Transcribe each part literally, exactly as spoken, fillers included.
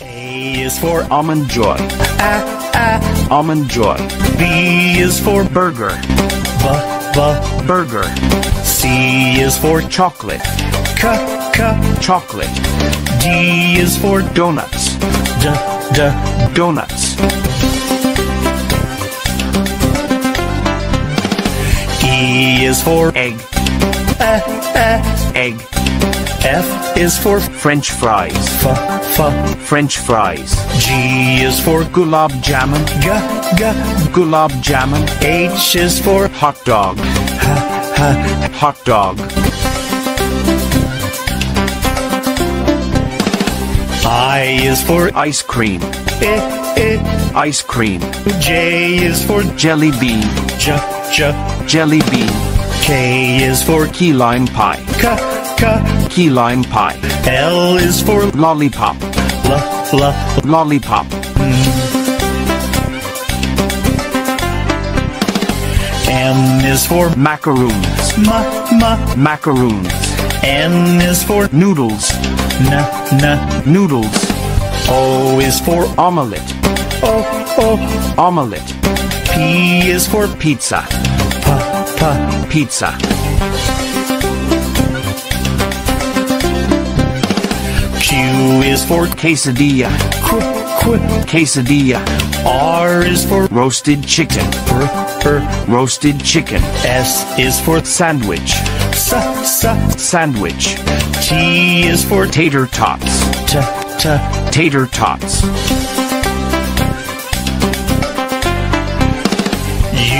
A is for almond joy. Ah, ah. Almond joy. B is for burger. B, b, burger. C is for chocolate. C, c, chocolate. D is for donuts. D, d, donuts. E is for egg. Uh, uh. Egg. F is for French fries. F, f, French fries. G is for gulab jamun. G, g, gulab jamun. H is for hot dog. H, h, hot dog. I is for ice cream. I, I, ice cream. J is for jelly bean. J, j, jelly bean. K is for key lime pie. K, k, key lime pie. L is for lollipop. L, l, lollipop. Mm. M is for macaroons. Ma, ma, macaroons. N is for noodles. Na, na, noodles. O is for omelette. O, o, omelette. P is for pizza. Pizza. Q is for quesadilla. Qu, qu, quesadilla. R is for roasted chicken. R, r, roasted chicken. S is for sandwich. S, s, sandwich. T is for tater tots. T, t, tater tots.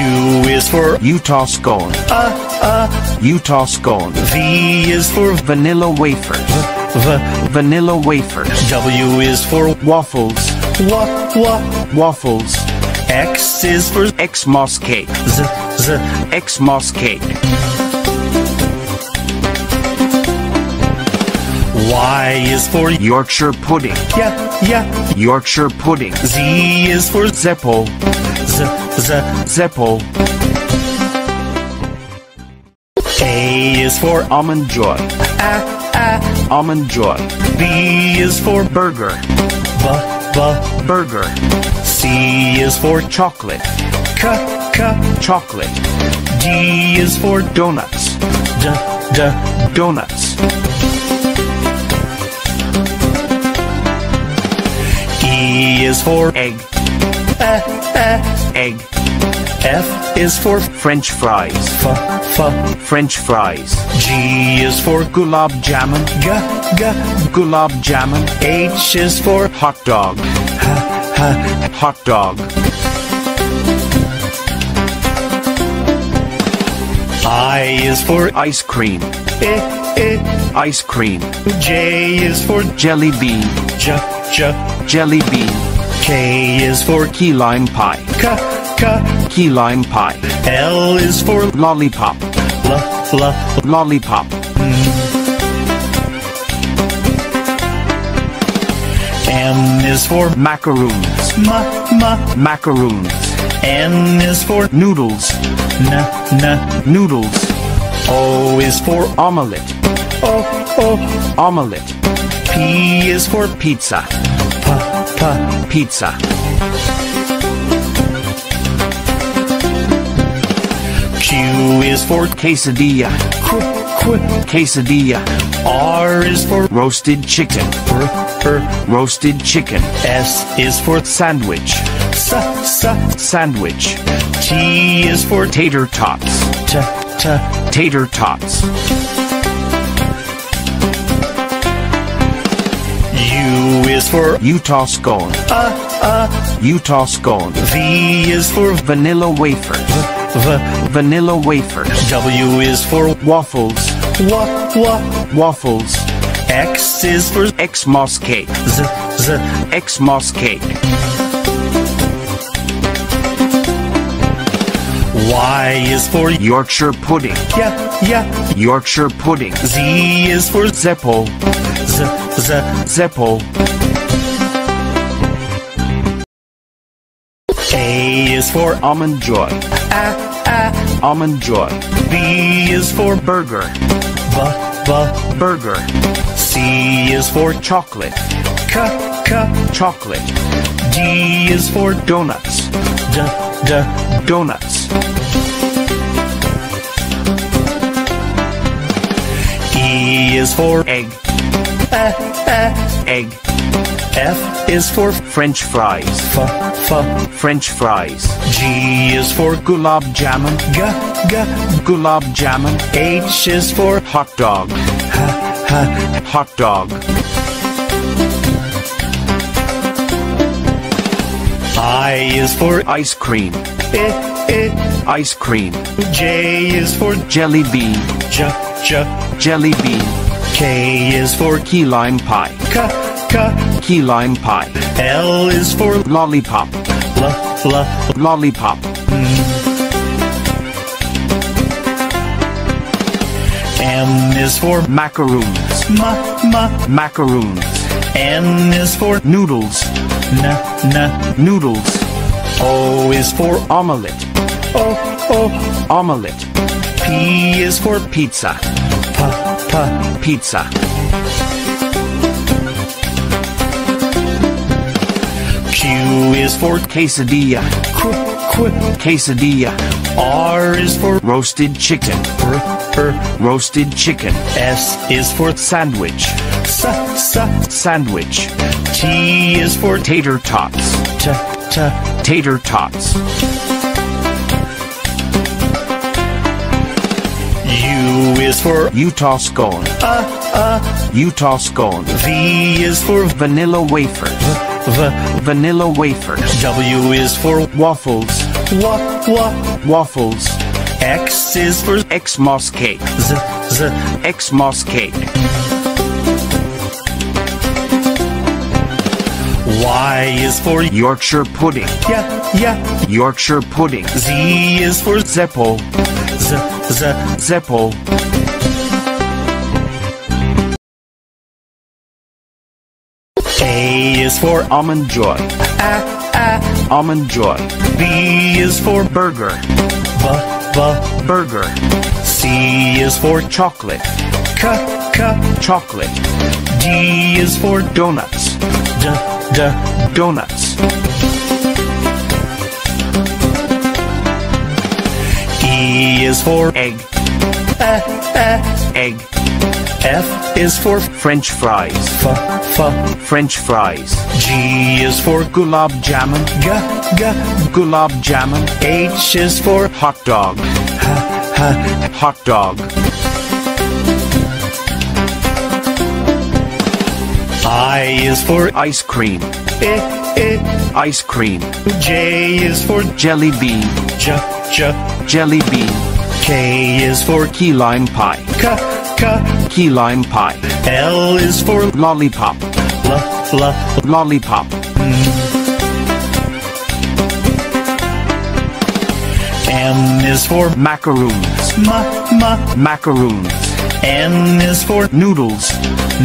U is for Utah scone. Uh, uh. Utah scone. V is for vanilla wafers. V, v, vanilla wafers. W is for waffles. Wa, wa, waffles. X is for Xmas cake. Z, z, Xmas cake. Y is for Yorkshire pudding. Yeah, yeah. Yorkshire pudding. Z is for Zeppel. Z, z, Zeppel. A is for almond joy. Ah, ah. Almond joy. B is for burger. B, b, burger. C is for chocolate. C, c, chocolate. D is for donuts. D, d, donuts. E is for egg. Uh, uh. Egg. F is for French fries. F, f, French fries. G is for gulab jamun. G, g, gulab jamun. H is for hot dog. H, h, hot dog. I is for ice cream. I, I. Ice cream. J is for jelly bean. J, j, jelly bean. K is for key lime pie. K, k, key lime pie. L is for lollipop. L, l, lollipop. Mm. M is for macaroons. Ma, ma, macaroons. N is for noodles. Na, na, noodles. O is for omelette. O, o, omelette. P is for pizza. Pizza. Q is for quesadilla. Qu, qu, quesadilla. R is for roasted chicken. R, r, roasted chicken. S is for sandwich. S, s, sandwich. T is for tater tots. T, t, tater tots. U is for Utah scone. Uh, uh. Utah scone. V is for vanilla wafer. V, v, vanilla wafer. W is for waffles. Wa, wa, waffles. X is for Xmas cake. Z, z, Xmas cake. Y is for Yorkshire pudding. Yeah, yeah. Yorkshire pudding. Z is for Zeppel. Z, z, Zeppel. A is for almond joy. Ah, ah. Almond joy. B is for burger. B, b, burger. C is for chocolate. C, c, Milka chocolate. D is for donuts. D, d, donuts. E is for egg. Eh, eh, egg. F is for French fries. F, f, French fries. G is for gulab jamun. G, g, gulab jamun. H is for hot dog. H, h, hot dog. I is for ice cream. I, I, ice cream. J is for jelly bean. J, j, jelly bean. K is for key lime pie. K, k, key lime pie. L is for lollipop. L, l, lollipop. M is for macaroons. Ma, ma, macaroons. N is for noodles. Na, na, noodles. O is for omelette. O, o, omelette. P is for pizza. Pa, pa, pizza. Q is for quesadilla. Qu, qu, quesadilla. R is for roasted chicken. R, r, roasted chicken. S is for sandwich. S, s, sandwich. T is for tater tots. T, t, tater tots. U is for Utah scone. Uh, uh, Utah scone. V is for vanilla wafer. V, v, vanilla wafer. W is for waffles. Wa, wa, waffles. X is for Xmas cake. Z, z, Xmas cake. Y is for Yorkshire pudding. Yeah, yeah. Yorkshire pudding. Z is for Zeppel. Z, z, Zeppel. A is for almond joy. Ah, ah, almond joy. B is for burger. B, b, burger. C is for chocolate. C, c, chocolate. D is for donuts. D, d, donuts. E is for egg. Eh, eh, egg. F is for French fries. F, f, French fries. G is for gulab jamun. G, g, gulab jamun. H is for hot dog. H, h, hot dog. I is for ice cream. I, I, ice cream. J is for jelly bean. J, j, jelly bean. K is for key lime pie. K, key lime pie. L is for lollipop. L, l, lollipop. M is for macaroons. Ma, ma, macaroons. N is for noodles.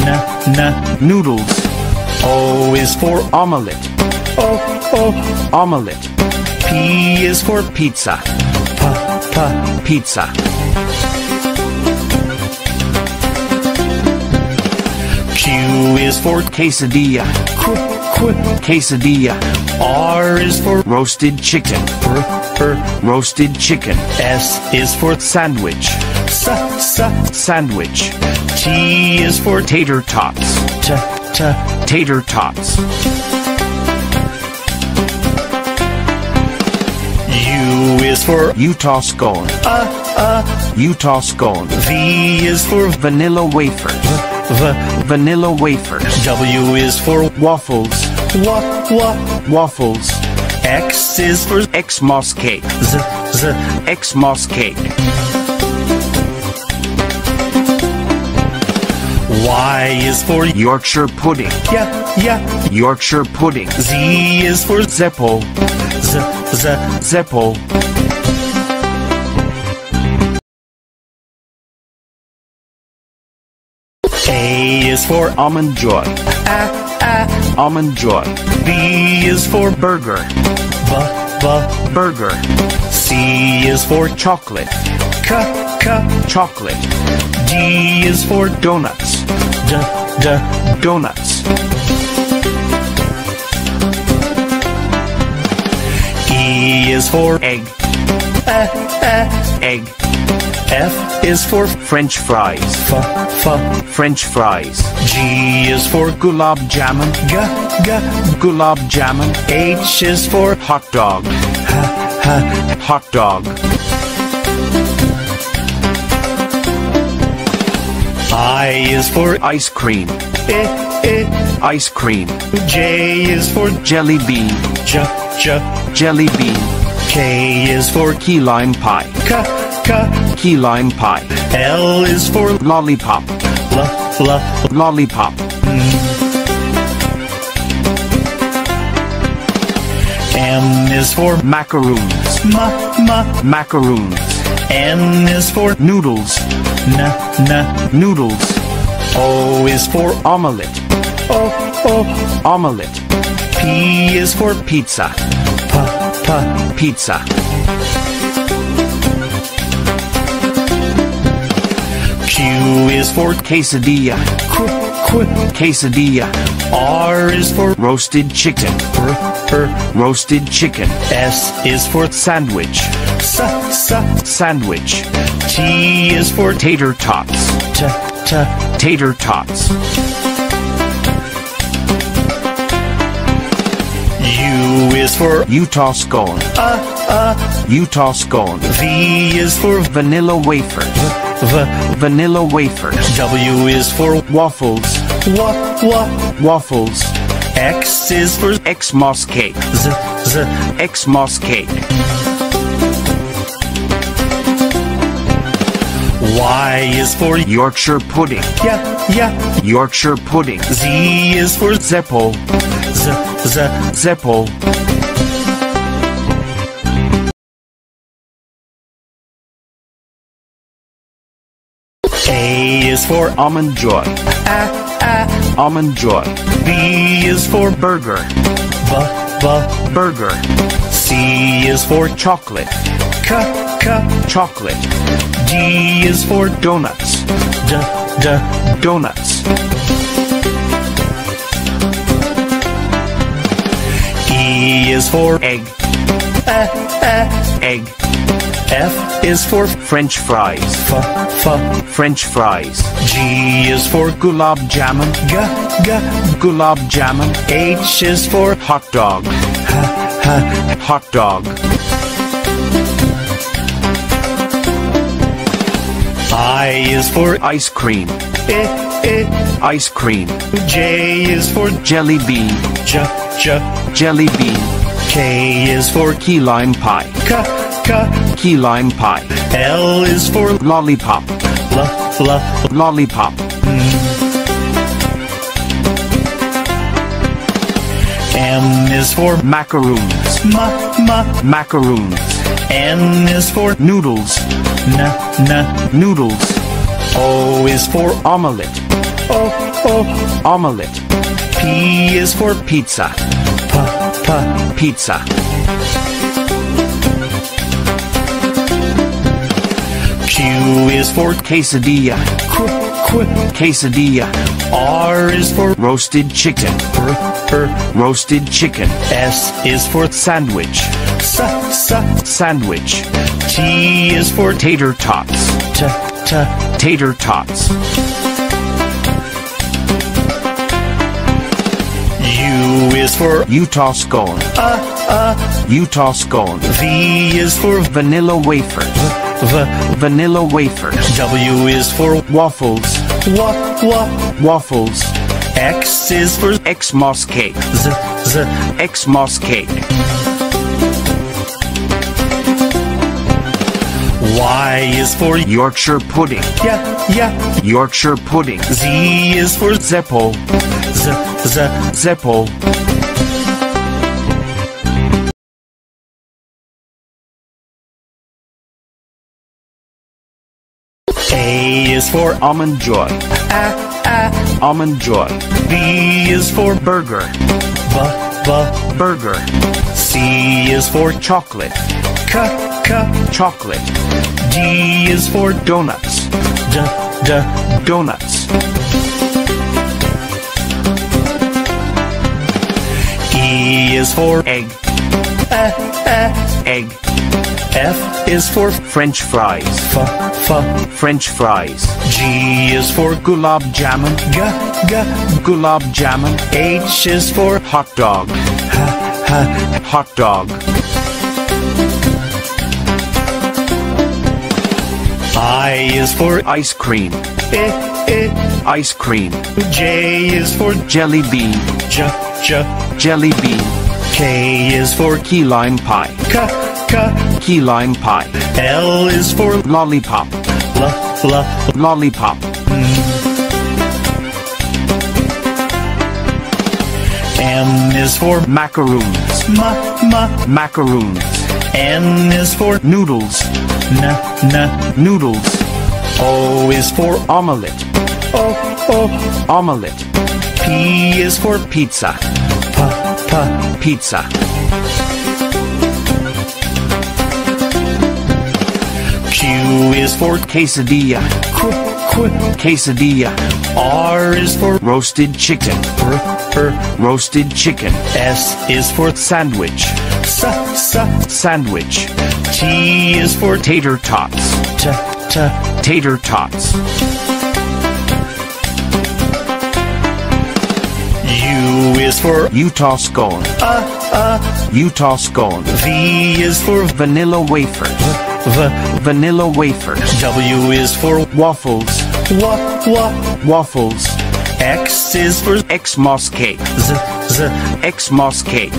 Na, na, noodles. O is for omelette. O, o, omelette. P is for pizza. Pa, pa, pizza. Q is for quesadilla. Qu, qu, quesadilla. R is for roasted chicken. R, r, roasted chicken. S is for sandwich. S, s, sandwich. T is for tater tots. T, t, tater tots. U is for Utah scone. Uh, uh, Utah scone. V is for vanilla wafer. V, vanilla wafer. W is for waffles. Wa, wa, waffles. X is for Xmas cake. Z, z, Xmas cake. Y is for Yorkshire pudding. Yeah, yeah. Yorkshire pudding. Z is for Zeppel. Z, z, Zeppel. A is for almond joy. Ah, ah, almond joy. B is for burger. B, b, burger. C is for chocolate. C, c, chocolate. D is for donuts. D, d, donuts. is for egg. Uh, uh, egg. F is for French fries. F, f, French fries. G is for gulab jamun. G, g, gulab jamun. H is for hot dog. H, h, hot dog. I is for ice cream. I, I, ice cream. J is for jelly bean. J, j, jelly bean. K is for key lime pie. K, k, key lime pie. L is for lollipop. L, l, lollipop. M is for macaroons. Ma, ma, macaroons. N is for noodles. Na, na, noodles. O is for omelette. O, o, omelette. P is for pizza. Pa, pa, pizza. Q is for quesadilla. Qu, qu, quesadilla. R is for roasted chicken. R, r, roasted chicken. S is for sandwich. S, s, sandwich. T is for tater tots. T, t, tater tots. U is for Utah scone. Uh, uh, Utah scone. V is for vanilla wafer. V, vanilla wafer. W is for waffles. Wa, wa, waffles. X is for Xmas cake. Z, z, Xmas cake. Y is for Yorkshire pudding. Yeah, yeah. Yorkshire pudding. Z is for Zeppel. Z, z, Zeppel. A is for almond joy. Ah, ah, almond joy. B is for burger. B, b, burger. C is for chocolate. C, c, chocolate. D is for donuts. D, d, donuts. E is for egg. Ah, ah, egg. F is for French fries. F, f, French fries. G is for gulab jamun. G, g, gulab jamun. H is for hot dog. H, h, hot dog. I is for ice cream. I, I, ice cream. J is for jelly bean. J, j, jelly bean. K is for key lime pie. K, key lime pie. L is for lollipop. L, l, lollipop. M is for macaroons. Ma, ma, macaroons. N is for noodles. Na, na, noodles. O is for omelette. O, o, omelette. P is for pizza. Pa, pa, pizza. Q is for quesadilla. Qu, qu, quesadilla. R is for roasted chicken. R, r, roasted chicken. S is for sandwich. S, s, sandwich. T is for tater tots. T, t, tater tots. U is for Utah scone. Uh, uh, Utah scone. V is for vanilla wafer. V, vanilla wafer. W is for waffles. Wa, wa, waffles. X is for Xmas cake. Z, z, Xmas cake. Y is for Yorkshire pudding. Yeah, yeah. Yorkshire pudding. Z is for Zeppel. Z, z, Zeppel. A is for almond joy. Ah, ah, almond joy. B is for burger. B, b, burger. C is for chocolate. C, c, chocolate. D is for donuts. D, d, donuts. E is for egg. uh, uh. Egg. F is for French fries. F, f, French fries. G is for gulab jamun. G, g, gulab jamun. H is for hot dog. H, h, hot dog. I is for ice cream. I, I, ice cream. J is for jelly bean. J, j, jelly bean. K is for key lime pie. K, k, key lime pie. L is for lollipop. L, l, lollipop. M is for macaroons. M, m, macaroons. N is for noodles. N, n, noodles. O is for omelette. O, o, omelette. P is for pizza. P, p, pizza. Q is for quesadilla. Qu, qu, quesadilla. R is for roasted chicken. R, r, roasted chicken. S is for sandwich. S, s, sandwich. T is for tater tots. T, t, tater tots. U is for Utah scone. Uh, uh. Utah scone. V is for vanilla wafer. V, vanilla wafer. W is for waffles. W, w, waffles. X is for Xmas cake. Z, z, Xmas cake.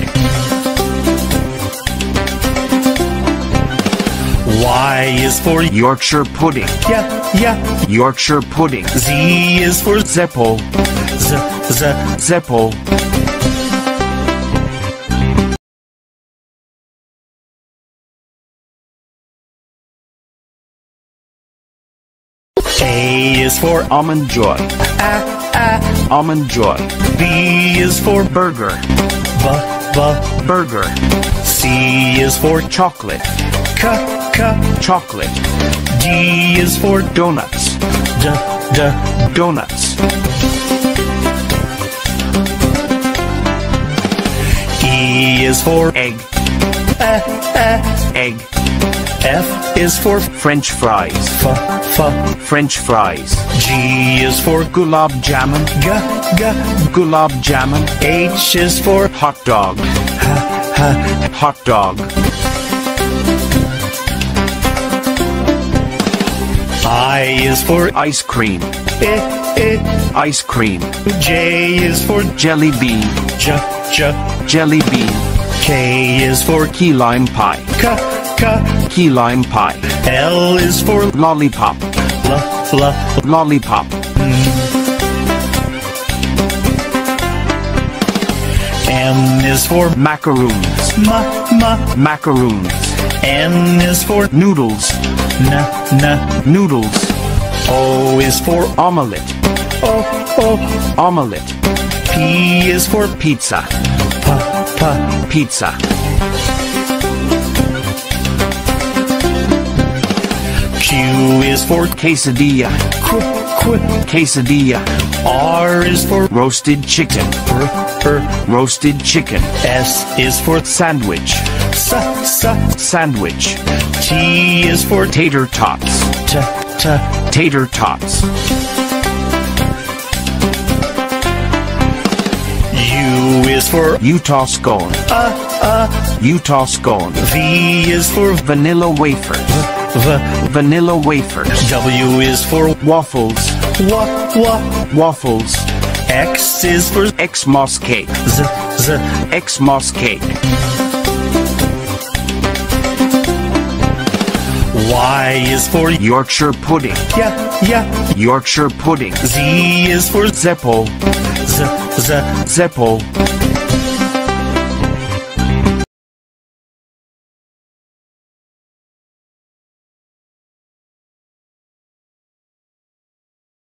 Y is for Yorkshire pudding. Yeah, yeah. Yorkshire pudding. Z is for Zeppel. Z, z, Zeppel. A is for almond joy. Ah, ah. Almond joy. B is for burger. B, b, burger. C is for chocolate. C, c, chocolate. D is for donuts. D, d, donuts. E is for egg. Uh, uh. Egg. F is for French fries. F, f, French fries. G is for gulab jamun. G, g, gulab jamun. H is for hot dog. H, h, hot dog. I is for ice cream. I, I, ice cream. J is for jelly bean. J, j, jelly bean. K is for key lime pie. K, key lime pie. L is for lollipop. L, l, lollipop. M is for macaroons. M, m, macaroons. N is for noodles. N, n, noodles. O is for omelette. O, o, omelette. P is for pizza. P, p, pizza. Q is for quesadilla. Qu, qu, quesadilla. R is for roasted chicken. R, r, roasted chicken. S is for sandwich. S, s, sandwich. T is for tater tots. T, t, tater tots. U is for Utah scone. Uh, uh. Utah scone. V is for vanilla wafer. V, vanilla wafer. W is for waffles. W, w, waffles. X is for Xmas cake. Z, z, Xmas cake. Y is for Yorkshire pudding. Yeah, yeah. Yorkshire pudding. Z is for Zeppel. Z, z, Zeppel.